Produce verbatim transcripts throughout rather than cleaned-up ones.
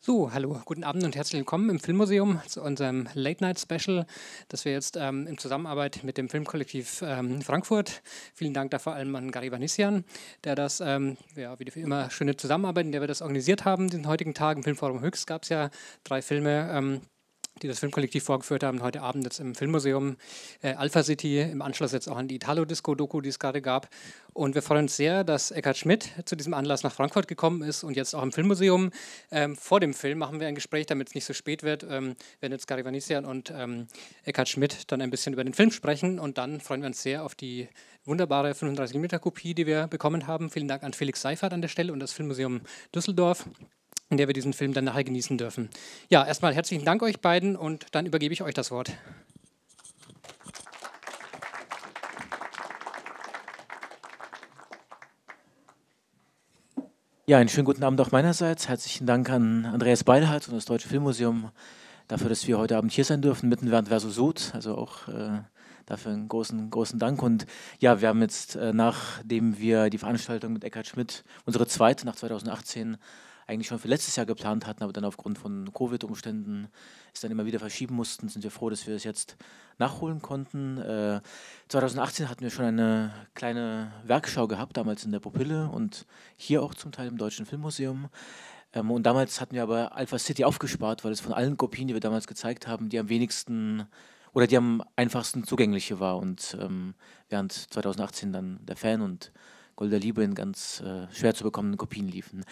So, hallo, guten Abend und herzlich willkommen im Filmmuseum zu unserem Late-Night-Special, das wir jetzt ähm, in Zusammenarbeit mit dem Filmkollektiv ähm, Frankfurt, vielen Dank da vor allem an Gary Vanisian, der das, ähm, ja, wie immer, schöne Zusammenarbeit, in der wir das organisiert haben, den heutigen Tag im Filmforum Höchst gab es ja drei Filme, ähm, die das Filmkollektiv vorgeführt haben, heute Abend jetzt im Filmmuseum äh, Alpha City, im Anschluss jetzt auch an die Italo-Disco-Doku, die es gerade gab. Und wir freuen uns sehr, dass Eckhart Schmidt zu diesem Anlass nach Frankfurt gekommen ist und jetzt auch im Filmmuseum. Ähm, vor dem Film machen wir ein Gespräch, damit es nicht so spät wird, ähm, werden jetzt Gary Vanisian und ähm, Eckhart Schmidt dann ein bisschen über den Film sprechen und dann freuen wir uns sehr auf die wunderbare fünfunddreißig Millimeter Kopie, die wir bekommen haben. Vielen Dank an Felix Seifert an der Stelle und das Filmmuseum Düsseldorf, in der wir diesen Film dann nachher genießen dürfen. Ja, erstmal herzlichen Dank euch beiden und dann übergebe ich euch das Wort. Ja, einen schönen guten Abend auch meinerseits. Herzlichen Dank an Andreas Beilhart und das Deutsche Filmmuseum dafür, dass wir heute Abend hier sein dürfen, mitten während Versus Sud. Also auch äh, dafür einen großen, großen Dank. Und ja, wir haben jetzt, äh, nachdem wir die Veranstaltung mit Eckhart Schmidt, unsere zweite nach zweitausendachtzehn, eigentlich schon für letztes Jahr geplant hatten, aber dann aufgrund von Covid-Umständen es dann immer wieder verschieben mussten, sind wir froh, dass wir es jetzt nachholen konnten. Äh, zweitausendachtzehn hatten wir schon eine kleine Werkschau gehabt, damals in der Pupille und hier auch zum Teil im Deutschen Filmmuseum. Ähm, und damals hatten wir aber Alpha City aufgespart, weil es von allen Kopien, die wir damals gezeigt haben, die am wenigsten oder die am einfachsten zugängliche war. Und ähm, während zweitausendachtzehn dann der Fan und Gold der Liebe in ganz äh, schwer zu bekommenden Kopien liefen.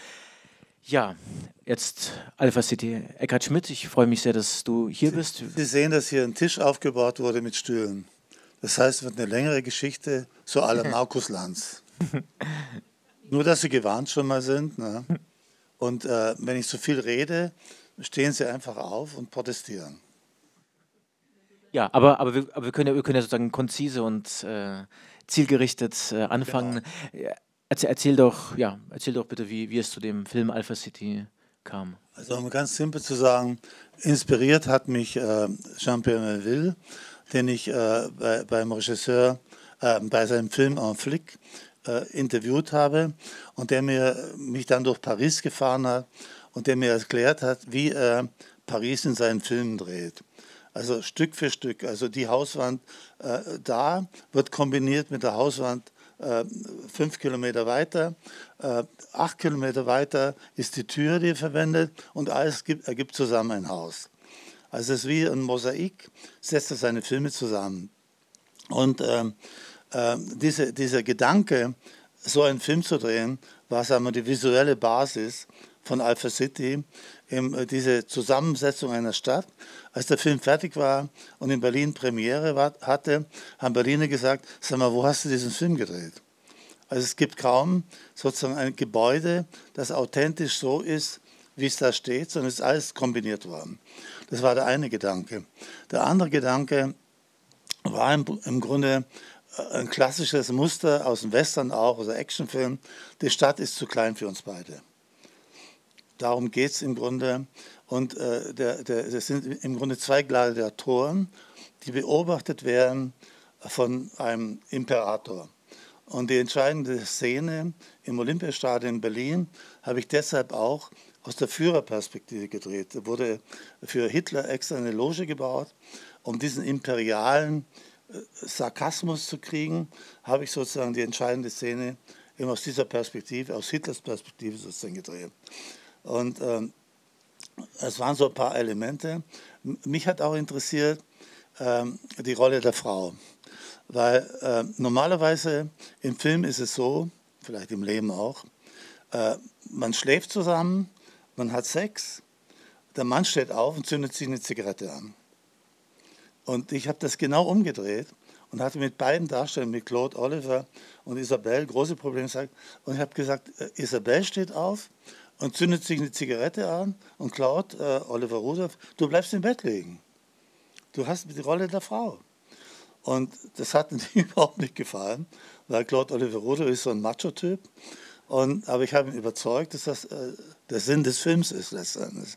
Ja, jetzt Alpha City. Eckhart Schmidt, ich freue mich sehr, dass du hier Sie, bist. Sie sehen, dass hier ein Tisch aufgebaut wurde mit Stühlen. Das heißt, es wird eine längere Geschichte, so à la Markus Lanz. Nur, dass Sie gewarnt schon mal sind. Ne? Und äh, wenn ich so viel rede, stehen Sie einfach auf und protestieren. Ja, aber, aber, wir, aber wir, können ja, wir können ja sozusagen konzise und äh, zielgerichtet äh, anfangen. Genau. Erzähl, erzähl, doch, ja, erzähl doch bitte, wie, wie es zu dem Film Alpha City kam. Also um ganz simpel zu sagen, inspiriert hat mich äh, Jean-Pierre Melville, den ich äh, bei, beim Regisseur, äh, bei seinem Film Un flic äh, interviewt habe und der mir, mich dann durch Paris gefahren hat und der mir erklärt hat, wie er Paris in seinen Filmen dreht. Also Stück für Stück, also die Hauswand äh, da wird kombiniert mit der Hauswand fünf Kilometer weiter, acht Kilometer weiter ist die Tür, die er verwendet und alles gibt, ergibt zusammen ein Haus. Also es ist wie ein Mosaik, setzt er seine Filme zusammen. Und ähm, äh, diese, dieser Gedanke, so einen Film zu drehen, war, sagen wir, die visuelle Basis von Alpha City, eben diese Zusammensetzung einer Stadt. Als der Film fertig war und in Berlin Premiere war, hatte, haben Berliner gesagt, sag mal, wo hast du diesen Film gedreht? Also es gibt kaum sozusagen ein Gebäude, das authentisch so ist, wie es da steht, sondern es ist alles kombiniert worden. Das war der eine Gedanke. Der andere Gedanke war im, im Grunde ein klassisches Muster aus dem Western auch, also Actionfilm. Die Stadt ist zu klein für uns beide. Darum geht es im Grunde. Und äh, der, der, das sind im Grunde zwei Gladiatoren, die beobachtet werden von einem Imperator. Und die entscheidende Szene im Olympiastadion Berlin habe ich deshalb auch aus der Führerperspektive gedreht. Da wurde für Hitler extra eine Loge gebaut, um diesen imperialen äh, Sarkasmus zu kriegen, habe ich sozusagen die entscheidende Szene eben aus dieser Perspektive, aus Hitlers Perspektive sozusagen gedreht. Und ähm, es waren so ein paar Elemente. Mich hat auch interessiert ähm, die Rolle der Frau. Weil äh, normalerweise im Film ist es so, vielleicht im Leben auch, äh, man schläft zusammen, man hat Sex, der Mann steht auf und zündet sich eine Zigarette an. Und ich habe das genau umgedreht und hatte mit beiden Darstellern, mit Claude Oliver und Isabelle, große Probleme. Und ich habe gesagt, äh, Isabelle steht auf und zündet sich eine Zigarette an und Claude äh, Oliver Rudolph, du bleibst im Bett liegen. Du hast die Rolle der Frau. Und das hat mir überhaupt nicht gefallen, weil Claude Oliver Rudolph ist so ein Macho-Typ. Aber ich habe ihn überzeugt, dass das äh, der Sinn des Films ist letztendlich.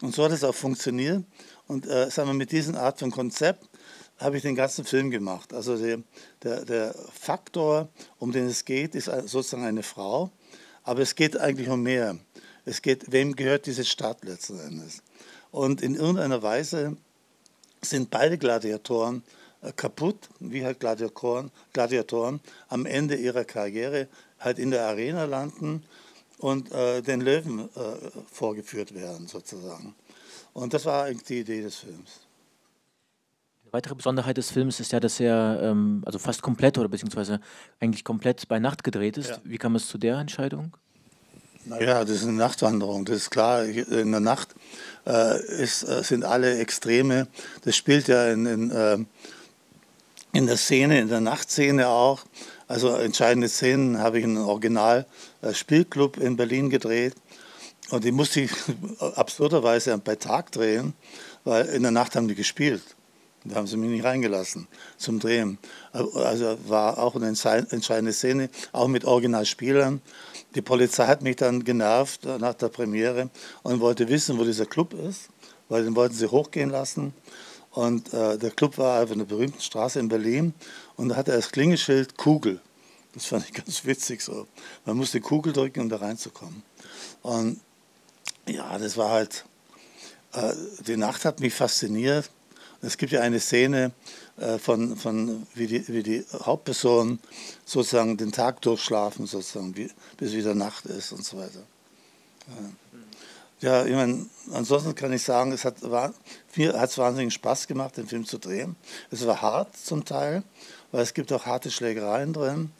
Und so hat es auch funktioniert. Und äh, sagen wir, mit dieser Art von Konzept habe ich den ganzen Film gemacht. Also der, der, der Faktor, um den es geht, ist sozusagen eine Frau. Aber es geht eigentlich um mehr. Es geht, wem gehört diese Stadt letzten Endes? Und in irgendeiner Weise sind beide Gladiatoren kaputt, wie halt Gladiatoren, Gladiatoren am Ende ihrer Karriere halt in der Arena landen und äh, den Löwen äh, vorgeführt werden sozusagen. Und das war eigentlich die Idee des Films. Eine weitere Besonderheit des Films ist ja, dass er ähm, also fast komplett oder beziehungsweise eigentlich komplett bei Nacht gedreht ist. Ja. Wie kam es zu der Entscheidung? Naja, das ist eine Nachtwanderung, das ist klar. In der Nacht äh, ist, sind alle Extreme. Das spielt ja in, in, äh, in der Szene, in der Nachtszene auch. Also entscheidende Szenen habe ich in einem Original-Spielclub in Berlin gedreht. Und die musste ich absurderweise bei Tag drehen, weil in der Nacht haben die gespielt. Da haben sie mich nicht reingelassen zum Drehen. Also war auch eine entscheidende Szene, auch mit Originalspielern. Die Polizei hat mich dann genervt nach der Premiere und wollte wissen, wo dieser Club ist, weil den wollten sie hochgehen lassen. Und äh, der Club war auf einer berühmten Straße in Berlin und da hatte er das Klingelschild Kugel. Das fand ich ganz witzig so. Man musste Kugel drücken, um da reinzukommen. Und ja, das war halt, äh, die Nacht hat mich fasziniert. Es gibt ja eine Szene, äh, von, von, wie, die, wie die Hauptpersonen sozusagen den Tag durchschlafen, sozusagen, wie, bis wieder Nacht ist und so weiter. Ja, ja, ich meine, ansonsten kann ich sagen, es hat mir hat's wahnsinnigen Spaß gemacht, den Film zu drehen. Es war hart zum Teil, weil es gibt auch harte Schlägereien drin.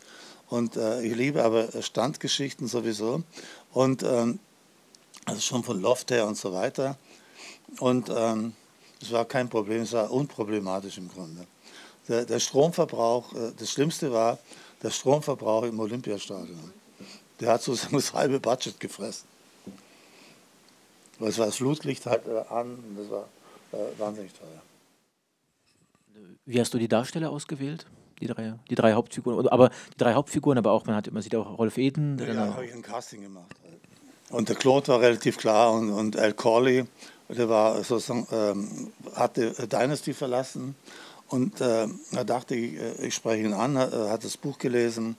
Und äh, ich liebe aber Standgeschichten sowieso. Und ähm, also schon von Loft her und so weiter. Und... Ähm, Es war kein Problem, es war unproblematisch im Grunde. Der, der Stromverbrauch, das Schlimmste war der Stromverbrauch im Olympiastadion. Der hat sozusagen das halbe Budget gefressen. Weil es war das Flutlicht halt an, das war äh, wahnsinnig teuer. Wie hast du die Darsteller ausgewählt? Die drei, die drei Hauptfiguren, aber die drei Hauptfiguren, aber auch man hat, man sieht auch Rolf Eden. Ja, da habe ich ein Casting gemacht. Und der Claude war relativ klar und, und Al Corley. Der war sozusagen, ähm, hatte Dynasty verlassen und äh, er dachte, ich, ich spreche ihn an, hat das Buch gelesen,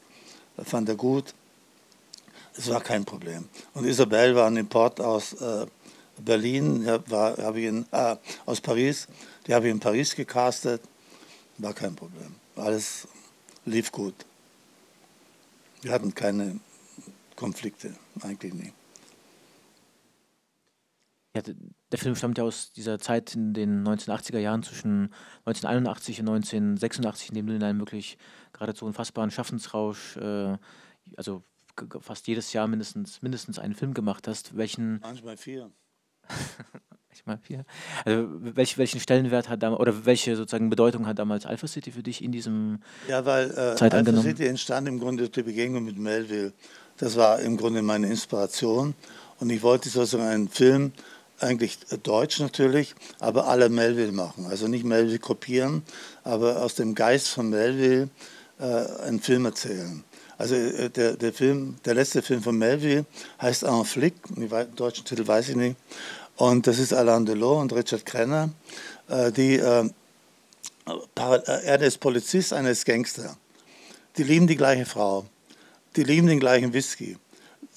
fand er gut. Es war kein Problem. Und Isabelle war ein Import aus äh, Berlin, war, hab ich in, äh, aus Paris, die habe ich in Paris gecastet, war kein Problem. Alles lief gut. Wir hatten keine Konflikte, eigentlich nie. Ja, der Film stammt ja aus dieser Zeit in den neunzehnhundertachtziger Jahren zwischen neunzehnhunderteinundachtzig und neunzehnhundertsechsundachtzig, in dem du in einem wirklich geradezu unfassbaren Schaffensrausch, äh, also fast jedes Jahr mindestens, mindestens einen Film gemacht hast. Welchen, manchmal vier. manchmal vier. Also welch, welchen Stellenwert hat damals, oder welche sozusagen Bedeutung hat damals Alpha City für dich in diesem ja, weil, äh, Zeit angenommen? Alpha City entstand im Grunde durch die Begegnung mit Melville. Das war im Grunde meine Inspiration und ich wollte sozusagen einen Film, eigentlich deutsch natürlich, aber alle Melville machen. Also nicht Melville kopieren, aber aus dem Geist von Melville äh, einen Film erzählen. Also äh, der, der, Film, der letzte Film von Melville heißt Un flic, den deutschen Titel weiß ich nicht. Und das ist Alain Delon und Richard Gere. Äh, die, äh, er ist Polizist, einer ist Gangster. Die lieben die gleiche Frau. Die lieben den gleichen Whisky.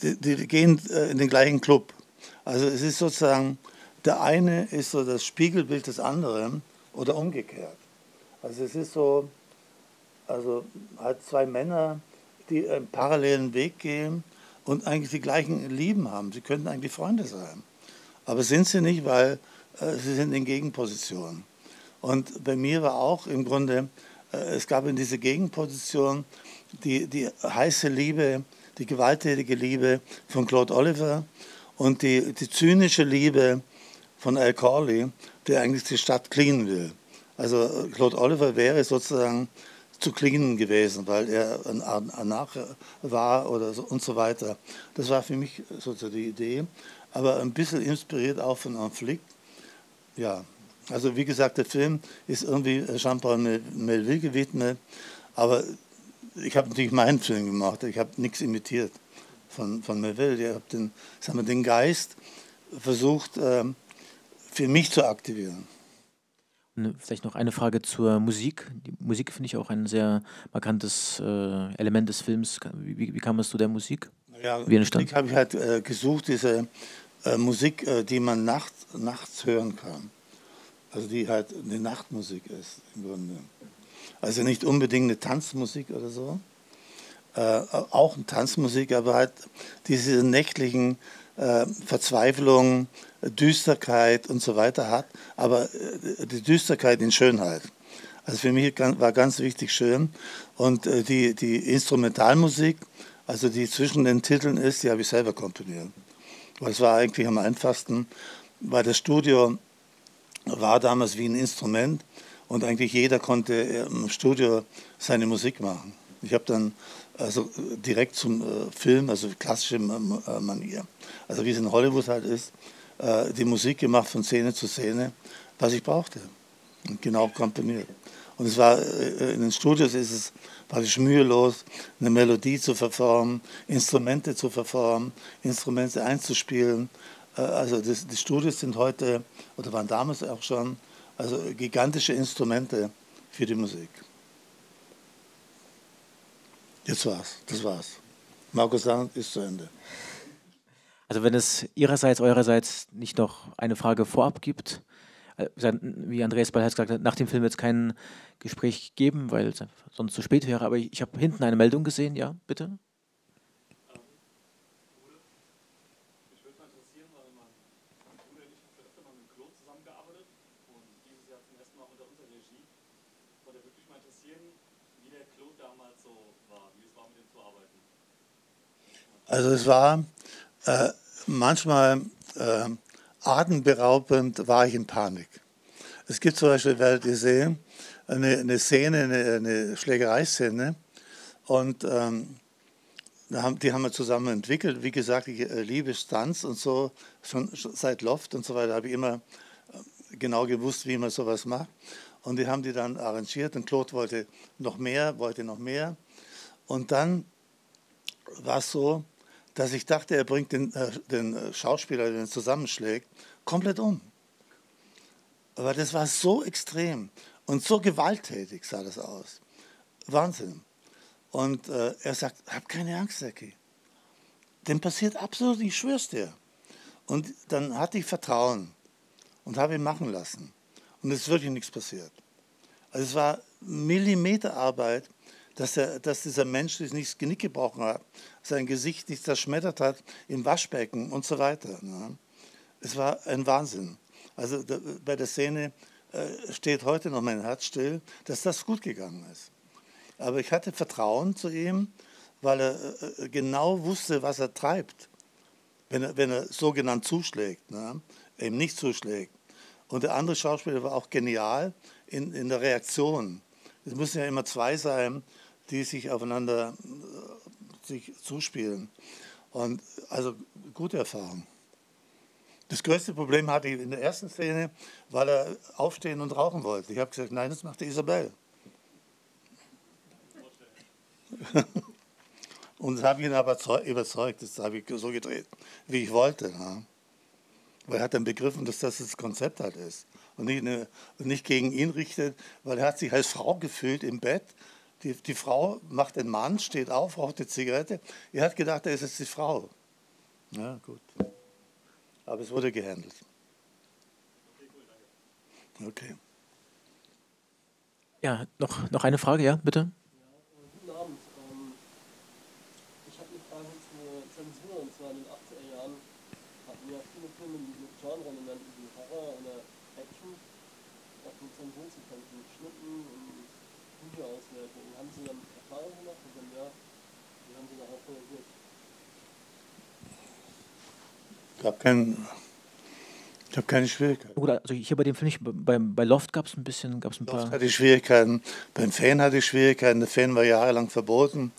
Die, die gehen äh, in den gleichen Club. Also es ist sozusagen, der eine ist so das Spiegelbild des anderen oder umgekehrt. Also es ist so, also halt zwei Männer, die einen parallelen Weg gehen und eigentlich die gleichen Lieben haben. Sie könnten eigentlich Freunde sein. Aber sind sie nicht, weil äh, sie sind in Gegenpositionen. Und bei mir war auch im Grunde, äh, es gab in diese Gegenposition die, die heiße Liebe, die gewalttätige Liebe von Claude Oliver, und die, die zynische Liebe von Al Corley, der eigentlich die Stadt cleanen will. Also Claude Oliver wäre sozusagen zu cleanen gewesen, weil er ein Anarch war oder so und so weiter. Das war für mich sozusagen die Idee, aber ein bisschen inspiriert auch von Un flic. Ja, also wie gesagt, der Film ist irgendwie Jean-Pierre Melville gewidmet, aber ich habe natürlich meinen Film gemacht, ich habe nichts imitiert. Von, von Melville. Ich habe den, sagen wir, den Geist versucht, ähm, für mich zu aktivieren. Vielleicht noch eine Frage zur Musik. Die Musik finde ich auch ein sehr markantes äh, Element des Films. Wie, wie kam es zu der Musik? Ja, wie Musik habe ich halt äh, gesucht, diese äh, Musik, äh, die man nacht, nachts hören kann. Also die halt eine Nachtmusik ist im Grunde. Also nicht unbedingt eine Tanzmusik oder so. Äh, auch eine Tanzmusik, aber halt diese nächtlichen äh, Verzweiflungen, Düsterkeit und so weiter hat, aber die Düsterkeit in Schönheit. Also für mich war ganz wichtig schön. Und die, die Instrumentalmusik, also die zwischen den Titeln ist, die habe ich selber komponiert. Weil es war eigentlich am einfachsten, weil das Studio war damals wie ein Instrument und eigentlich jeder konnte im Studio seine Musik machen. Ich habe dann also direkt zum Film, also klassische Manier, also wie es in Hollywood halt ist, die Musik gemacht von Szene zu Szene, was ich brauchte. Und genau komponiert. Und es war, in den Studios ist es praktisch mühelos, eine Melodie zu verformen, Instrumente zu verformen, Instrumente einzuspielen. Also das, die Studios sind heute, oder waren damals auch schon, also gigantische Instrumente für die Musik. Jetzt war's, das war's. Markus Sand ist zu Ende. Also wenn es Ihrerseits, Eurerseits nicht noch eine Frage vorab gibt, wie Andreas Beilhart gesagt hat, nach dem Film wird es kein Gespräch geben, weil es sonst zu spät wäre, aber ich, ich habe hinten eine Meldung gesehen, ja, bitte. Ich würde mal interessieren, weil man, ich habe öfter mal mit Claude zusammengearbeitet und dieses Jahr zum ersten Mal unter unserer Regie, würde wirklich mal interessieren, wie der Claude damals so war, wie es war, mit ihm zu arbeiten. Also es war... Äh, manchmal äh, atemberaubend war ich in Panik. Es gibt zum Beispiel, werdet ihr sehen, eine, eine Szene, eine, eine Schlägerei-Szene und ähm, die haben wir zusammen entwickelt. Wie gesagt, ich äh, liebe Stunts und so, schon, schon seit Loft und so weiter habe ich immer äh, genau gewusst, wie man sowas macht. Und die haben die dann arrangiert und Claude wollte noch mehr, wollte noch mehr. Und dann war es so, dass ich dachte, er bringt den, äh, den Schauspieler, der den zusammenschlägt, komplett um. Aber das war so extrem und so gewalttätig sah das aus. Wahnsinn. Und äh, er sagt, hab keine Angst, Ecki. Dem passiert absolut, ich schwör's dir. Und dann hatte ich Vertrauen und habe ihn machen lassen. Und es ist wirklich nichts passiert. Also es war Millimeterarbeit, dass, er, dass dieser Mensch sich nichts Genick gebrochen hat, sein Gesicht nicht zerschmettert hat im Waschbecken und so weiter. Ne? Es war ein Wahnsinn. Also da, bei der Szene äh, steht heute noch mein Herz still, dass das gut gegangen ist. Aber ich hatte Vertrauen zu ihm, weil er äh, genau wusste, was er treibt, wenn er, wenn er sogenannt zuschlägt, ne? Eben nicht zuschlägt. Und der andere Schauspieler war auch genial in, in der Reaktion. Es müssen ja immer zwei sein, die sich aufeinander sich zuspielen. Und also gute Erfahrung. Das größte Problem hatte ich in der ersten Szene, weil er aufstehen und rauchen wollte. Ich habe gesagt, nein, das macht die Isabel. Und das habe ich ihn aber überzeugt, das habe ich so gedreht, wie ich wollte. Ne? Weil er hat dann begriffen, dass das das Konzept halt ist. Und nicht, eine, nicht gegen ihn richtet, weil er hat sich als Frau gefühlt im Bett. Die, die Frau macht den Mann, steht auf, raucht eine Zigarette. Er hat gedacht, er ist jetzt die Frau. Ja, gut. Aber es wurde gehandelt. Okay, cool, danke. Okay. Ja, noch, noch eine Frage, ja, bitte. Ja, guten Abend. Ich habe eine Frage zur Zensur, und zwar in den achtziger Jahren hatten wir viele Filme mit Genre, in der Horror oder Action, auch mit Zensur zu kämpfen, mit Schnitten und Videoauswertungen. Haben Sie dann Erfahrung gemacht? Und wenn ja, wie haben Sie darauf reagiert? Ich habe keinen. Ich habe keine Schwierigkeiten. Gut, also hier bei dem Film nicht, bei, bei Loft gab es ein bisschen, gab es ein paar... Loft hatte ich Schwierigkeiten, beim Fan hatte ich Schwierigkeiten, der Fan war jahrelang verboten,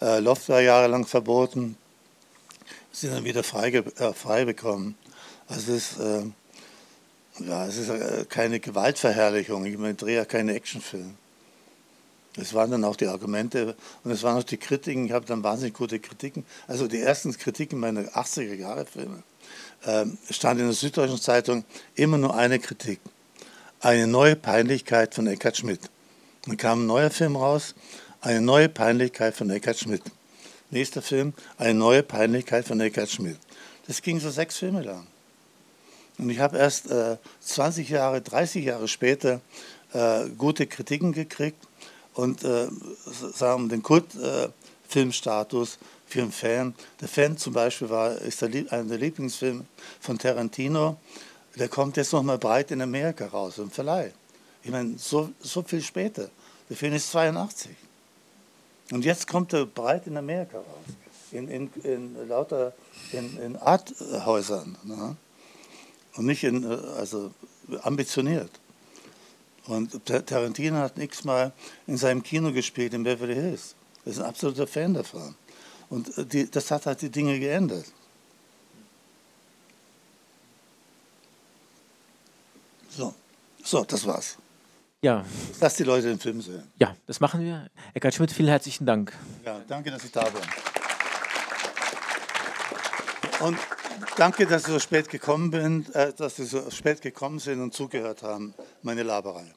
äh, Loft war jahrelang verboten, sind dann wieder frei, äh, frei bekommen. Also es ist, äh, ja, es ist äh, keine Gewaltverherrlichung, ich meine, ich drehe ja keine Actionfilme. Das waren dann auch die Argumente und es waren auch die Kritiken, ich habe dann wahnsinnig gute Kritiken, also die ersten Kritiken meiner achtziger Jahre Filme. Stand in der Süddeutschen Zeitung immer nur eine Kritik. eine neue Peinlichkeit von Eckhart Schmidt. Dann kam ein neuer Film raus, eine neue Peinlichkeit von Eckhart Schmidt. Nächster Film, eine neue Peinlichkeit von Eckhart Schmidt. Das ging so sechs Filme lang. Und ich habe erst äh, zwanzig Jahre, dreißig Jahre später äh, gute Kritiken gekriegt und äh, sagen den Kultfilmstatus äh, für einen Fan. Der Fan zum Beispiel war, ist der, einer der Lieblingsfilme von Tarantino. Der kommt jetzt nochmal breit in Amerika raus, im Verleih. Ich meine, so, so viel später. Der Film ist zweiundachtzig. Und jetzt kommt er breit in Amerika raus, in, in, in lauter in, in Arthäusern, ne? Und nicht in, also ambitioniert. Und Tarantino hat x-mal in seinem Kino gespielt, in Beverly Hills. Er ist ein absoluter Fan davon. Und die, das hat halt die Dinge geändert. So, so das war's. Ja. Lass die Leute den Film sehen. Ja, das machen wir. Eckhart Schmidt, vielen herzlichen Dank. Ja, danke, dass ich da bin. Und danke, dass ich so spät gekommen bin, äh, dass Sie so spät gekommen sind und zugehört haben, meine Laberei.